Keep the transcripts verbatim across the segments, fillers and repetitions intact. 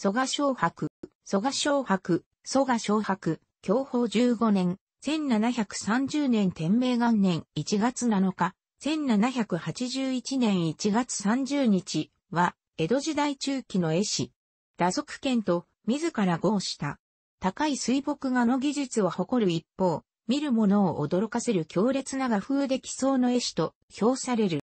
蘇我蕭白、蘇我蕭白、蘇我蕭白、享保じゅうごねん、せんななひゃくさんじゅうねん天明元年いちがつなのか、せんななひゃくはちじゅういちねんいちがつさんじゅうにちは、江戸時代中期の絵師。裸足剣と自ら号した。高い水墨画の技術を誇る一方、見る者を驚かせる強烈な画風で奇想の絵師と評される。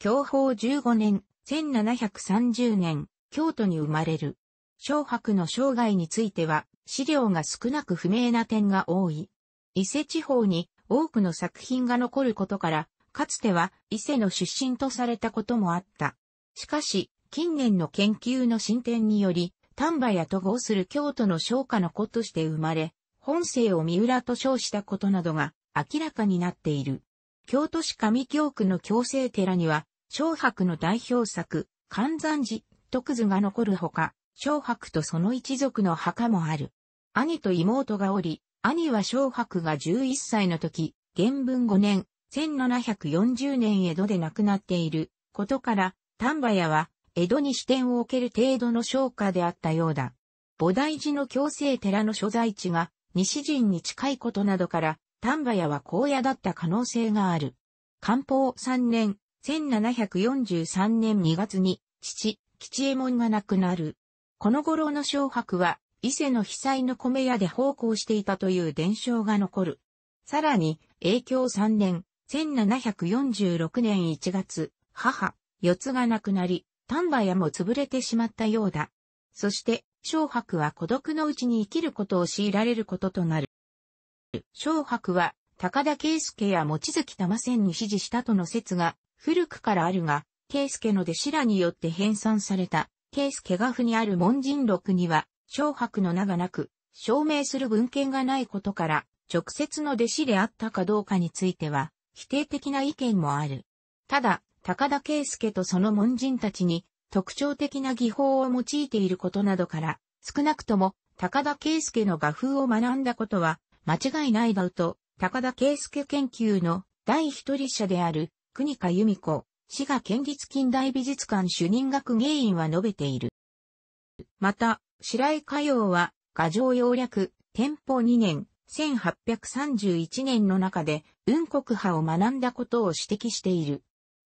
享保じゅうごねん、せんななひゃくさんじゅうねん、京都に生まれる。蕭白の生涯については、資料が少なく不明な点が多い。伊勢地方に多くの作品が残ることから、かつては伊勢の出身とされたこともあった。しかし、近年の研究の進展により、丹波屋と号する京都の商家の子として生まれ、本姓を三浦と称したことなどが明らかになっている。京都市上京区の京成寺には、蕭白の代表作、寒山寺、徳図が残るほか、蕭白とその一族の墓もある。兄と妹がおり、兄は蕭白がじゅういっさいの時、元文ごねん、せんななひゃくよんじゅうねん江戸で亡くなっていることから、丹波屋は江戸に支店を置ける程度の商家であったようだ。菩提寺の京成寺の所在地が西陣に近いことなどから、丹波屋は紺屋だった可能性がある。寛宝さんねん、せんななひゃくよんじゅうさんねんにがつに、父、吉右衛門が亡くなる。この頃の蕭白は、伊勢の被災の米屋で奉公していたという伝承が残る。さらに、永享さんねん、せんななひゃくよんじゅうろくねんいちがつ、母、四つが亡くなり、丹波屋も潰れてしまったようだ。そして、蕭白は孤独のうちに生きることを強いられることとなる。蕭白は、高田圭介や望月玉仙に指示したとの説が、古くからあるが、圭介の弟子らによって編纂された、圭介画譜にある門人録には、蕭白の名がなく、証明する文献がないことから、直接の弟子であったかどうかについては、否定的な意見もある。ただ、高田圭介とその門人たちに、特徴的な技法を用いていることなどから、少なくとも、高田圭介の画風を学んだことは、間違いないだろうと、高田圭介研究の第一人者である、国香由美子、滋賀県立近代美術館主任学芸員は述べている。また、白井華陽は、画帖要略、天保にねん、せんはっぴゃくさんじゅういちねんの中で、雲谷派を学んだことを指摘している。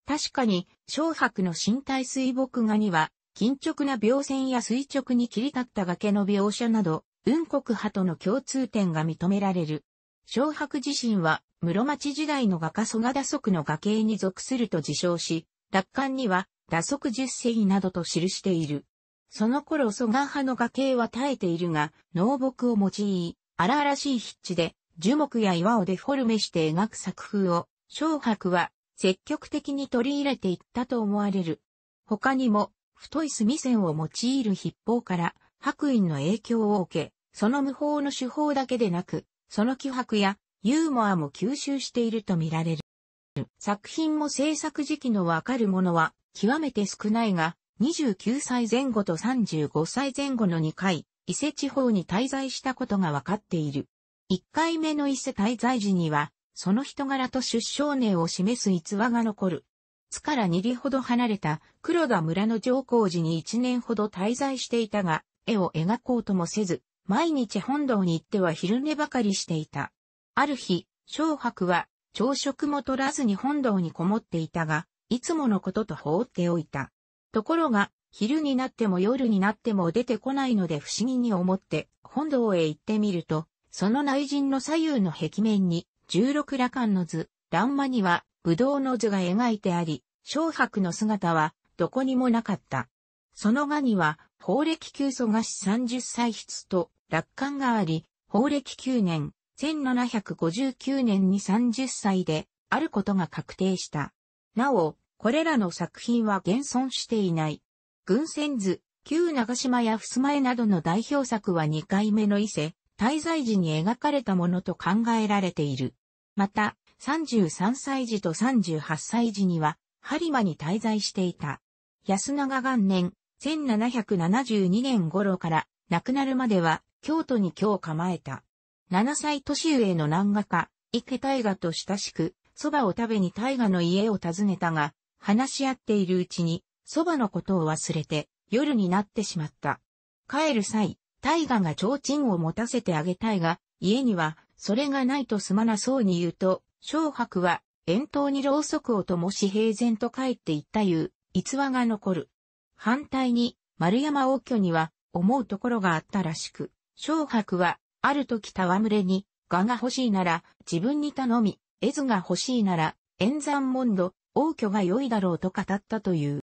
確かに、蕭白の身体水墨画には、緊直な描線や垂直に切り立った崖の描写など、雲谷派との共通点が認められる。蕭白自身は、室町時代の画家蘇我裸足の画系に属すると自称し、落款には、裸足十世などと記している。その頃蘇我派の画系は耐えているが、濃墨を用い、荒々しい筆致で、樹木や岩をデフォルメして描く作風を、蕭白は積極的に取り入れていったと思われる。他にも、太い墨線を用いる筆法から、白隠の影響を受け、その無法の手法だけでなく、その気迫やユーモアも吸収していると見られる。作品も制作時期のわかるものは、極めて少ないが、にじゅうきゅうさいぜん後とさんじゅうごさいぜん後のにかい、伊勢地方に滞在したことがわかっている。いっかいめの伊勢滞在時には、その人柄と出生年を示す逸話が残る。津からに里ほど離れた黒田村の浄光寺にいちねんほど滞在していたが、絵を描こうともせず、毎日本堂に行っては昼寝ばかりしていた。ある日、蕭白は朝食も取らずに本堂にこもっていたが、いつものことと放っておいた。ところが、昼になっても夜になっても出てこないので不思議に思って、本堂へ行ってみると、その内陣の左右の壁面に、じゅうろく羅漢の図、欄間には、ぶどうの図が描いてあり、蕭白の姿は、どこにもなかった。その画には、宝暦きゅう蘇我氏さんじゅっさい筆と、落款があり、宝暦きゅうねん、せんななひゃくごじゅうきゅうねんにさんじゅっさいで、あることが確定した。なお、これらの作品は現存していない。群仙図、旧長島や襖絵などの代表作はにかいめの伊勢、滞在時に描かれたものと考えられている。また、さんじゅうさんさい時とさんじゅうはっさい時には、播磨に滞在していた。安永元年、せんななひゃくななじゅうにねん頃から、亡くなるまでは、京都に居を構えた。ななさい年上の南画家、池大河と親しく、蕎麦を食べに大河の家を訪ねたが、話し合っているうちに、蕎麦のことを忘れて、夜になってしまった。帰る際、タイガが提灯を持たせてあげたいが、家にはそれがないとすまなそうに言うと、蕭白は遠灯にろうそくを灯し平然と帰っていったいう逸話が残る。反対に、丸山応挙には思うところがあったらしく、蕭白はある時戯れに、我が欲しいなら自分に頼み、絵図が欲しいなら円山問答、応挙が良いだろうと語ったという。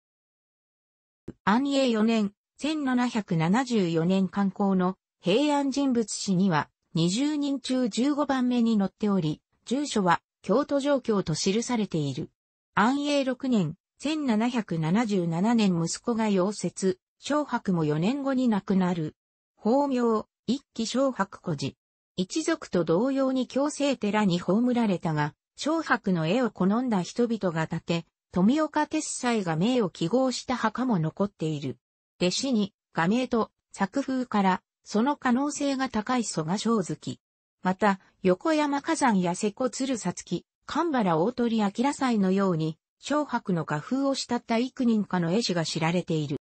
安永よねん、せんななひゃくななじゅうよねん刊行の平安人物誌にはにじゅうにん中じゅうごばんめに載っており、住所は京都上京と記されている。安永ろくねん、せんななひゃくななじゅうななねん息子が夭折、蕭白もよねんごに亡くなる。法名、一期蕭白居士。一族と同様に京成寺に葬られたが、蕭白の絵を好んだ人々が建て、富岡鉄斎が名を揮号した墓も残っている。弟子に、画名と作風から、その可能性が高い蘇我正月。また、横山崋山や瀬古鶴五月、神原大鳥明斎のように、蕭白の画風を慕った幾人かの絵師が知られている。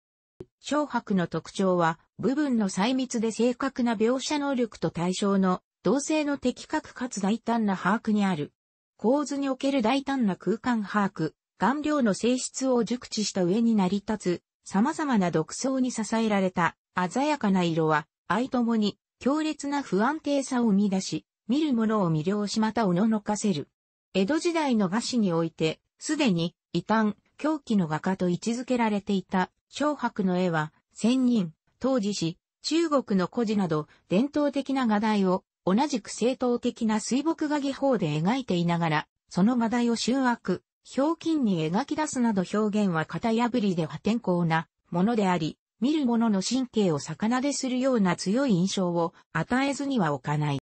蕭白の特徴は、部分の細密で正確な描写能力と対象の動静の的確かつ大胆な把握にある。構図における大胆な空間把握、顔料の性質を熟知した上に成り立つ、様々な独創に支えられた鮮やかな色は、相ともに強烈な不安定さを生み出し、見る者を魅了しまたおののかせる。江戸時代の画史において、すでに異端、狂気の画家と位置づけられていた蕭白の絵は、仙人、東寺詩、中国の古事など伝統的な画題を同じく正統的な水墨画技法で描いていながら、その画題を醜悪、表金に描き出すなど表現は型破りで破天荒なものであり、見る者の神経を逆なでするような強い印象を与えずには置かない。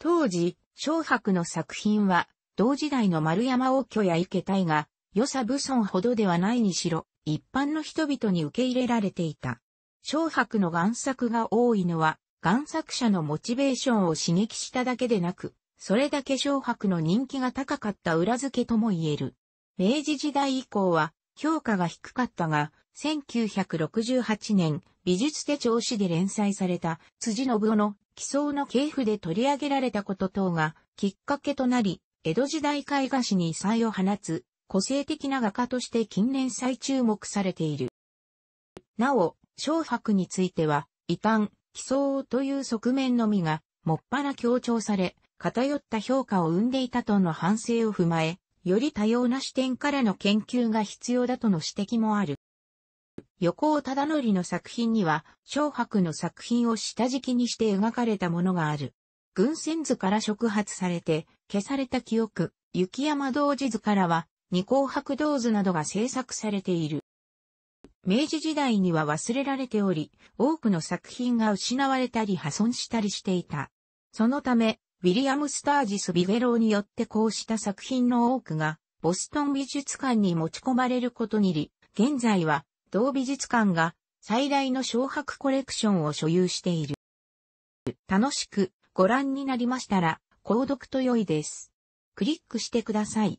当時、蕭白の作品は、同時代の丸山応挙や池大が、与謝蕪村ほどではないにしろ、一般の人々に受け入れられていた。蕭白の贋作が多いのは、贋作者のモチベーションを刺激しただけでなく、それだけ蕭白の人気が高かった裏付けとも言える。明治時代以降は評価が低かったが、せんきゅうひゃくろくじゅうはちねん美術手帳誌で連載された辻信夫の奇想の系譜で取り上げられたこと等がきっかけとなり、江戸時代絵画史に異彩を放つ個性的な画家として近年再注目されている。なお、蕭白については異端、奇想という側面のみが、もっぱら強調され、偏った評価を生んでいたとの反省を踏まえ、より多様な視点からの研究が必要だとの指摘もある。横尾忠則の作品には、蕭白の作品を下敷きにして描かれたものがある。群仙図から触発されて、消された記憶、雪山童子図からは、二紅白童図などが制作されている。明治時代には忘れられており、多くの作品が失われたり破損したりしていた。そのため、ウィリアム・スタージス・ビゲローによってこうした作品の多くが、ボストン美術館に持ち込まれることにり、現在は、同美術館が最大の蕭白コレクションを所有している。楽しくご覧になりましたら、購読と良いです。クリックしてください。